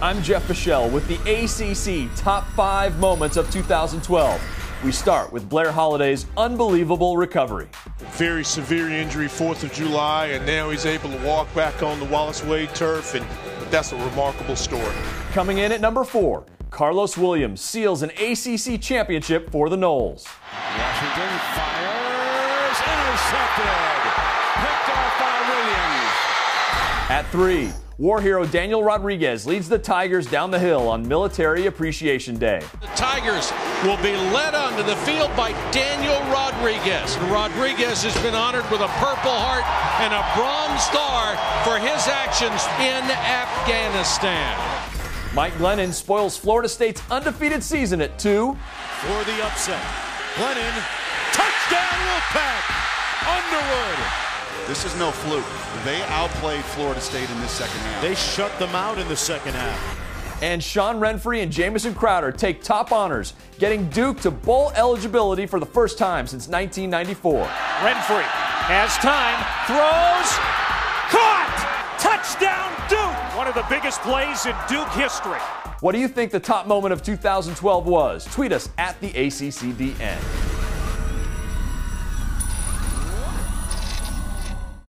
I'm Jeff Fischel with the ACC Top 5 Moments of 2012. We start with Blair Holliday's unbelievable recovery. Very severe injury, 4th of July, and now he's able to walk back on the Wallace Wade turf, and that's a remarkable story. Coming in at number 4, Karlos Williams seals an ACC championship for the Noles. Washington fires, intercepted, picked off by Williams. At 3, war hero Daniel Rodriguez leads the Tigers down the hill on Military Appreciation Day. The Tigers will be led onto the field by Daniel Rodriguez. And Rodriguez has been honored with a Purple Heart and a Bronze Star for his actions in Afghanistan. Mike Glennon spoils Florida State's undefeated season at 2. For the upset, Glennon, touchdown Wolfpack, Underwood. This is no fluke. They outplayed Florida State in this second half. They shut them out in the second half. And Sean Renfree and Jamison Crowder take top honors, getting Duke to bowl eligibility for the first time since 1994. Renfree has time, throws, caught! Touchdown Duke! One of the biggest plays in Duke history. What do you think the top moment of 2012 was? Tweet us at the ACCDN.